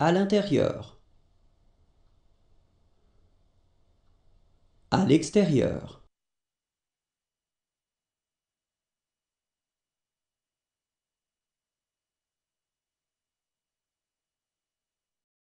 à l'intérieur, à l'extérieur,